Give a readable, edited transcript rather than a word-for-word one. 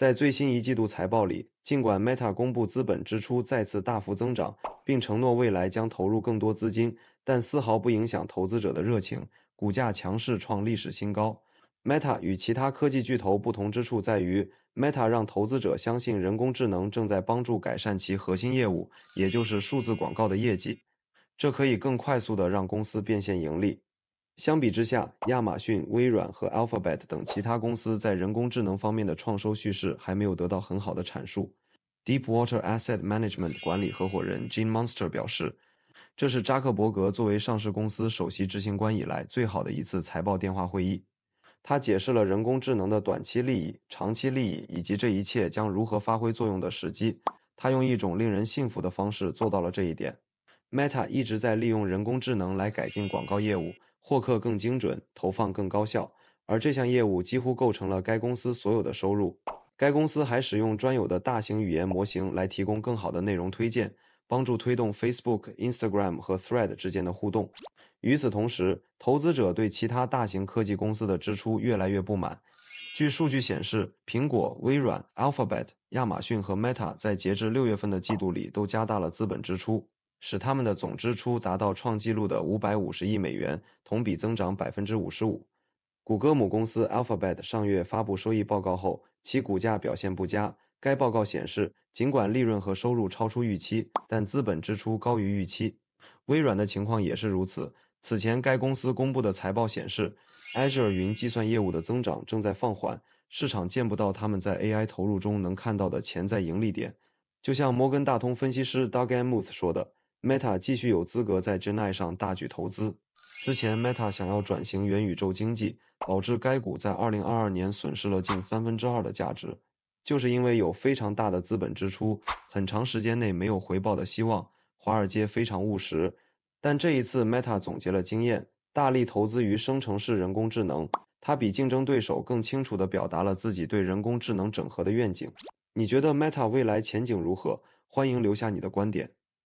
在最新一季度财报里，尽管 Meta 公布资本支出再次大幅增长，并承诺未来将投入更多资金，但丝毫不影响投资者的热情，股价强势创历史新高。Meta 与其他科技巨头不同之处在于 ，Meta 让投资者相信人工智能正在帮助改善其核心业务，也就是数字广告的业绩，这可以更快速地让公司变现盈利。相比之下，亚马逊、微软和 Alphabet 等其他公司在人工智能方面的创收叙事还没有得到很好的阐述。Deepwater Asset Management 管理合伙人 Jim Munster 表示，这是扎克伯格作为上市公司首席执行官以来最好的一次财报电话会议。他解释了人工智能的短期利益、长期利益以及这一切将如何发挥作用的时机。他用一种令人信服的方式做到了这一点。Meta 一直在利用人工智能来改进广告业务，获客更精准，投放更高效，而这项业务几乎构成了该公司所有的收入。该公司还使用专有的大型语言模型来提供更好的内容推荐，帮助推动 Facebook、Instagram 和 Thread 之间的互动。与此同时，投资者对其他大型科技公司的支出越来越不满。据数据显示，苹果、微软、Alphabet、亚马逊和 Meta 在截至6月份的季度里都加大了资本支出，使他们的总支出达到创纪录的550亿美元，同比增长 55%。谷歌母公司 Alphabet 上月发布收益报告后，其股价表现不佳。该报告显示，尽管利润和收入超出预期，但资本支出高于预期。微软的情况也是如此。此前，该公司公布的财报显示 ，Azure 云计算业务的增长正在放缓，市场见不到他们在 AI 投入中能看到的潜在盈利点。就像摩根大通分析师 Doug Emmuth 说的 ，Meta 继续有资格在 Gen AI 上大举投资。之前 ，Meta 想要转型元宇宙经济，导致该股在2022年损失了近2/3的价值。就是因为有非常大的资本支出，很长时间内没有回报的希望。华尔街非常务实，但这一次 Meta 总结了经验，大力投资于生成式人工智能。它比竞争对手更清楚地表达了自己对人工智能整合的愿景。你觉得 Meta 未来前景如何？欢迎留下你的观点。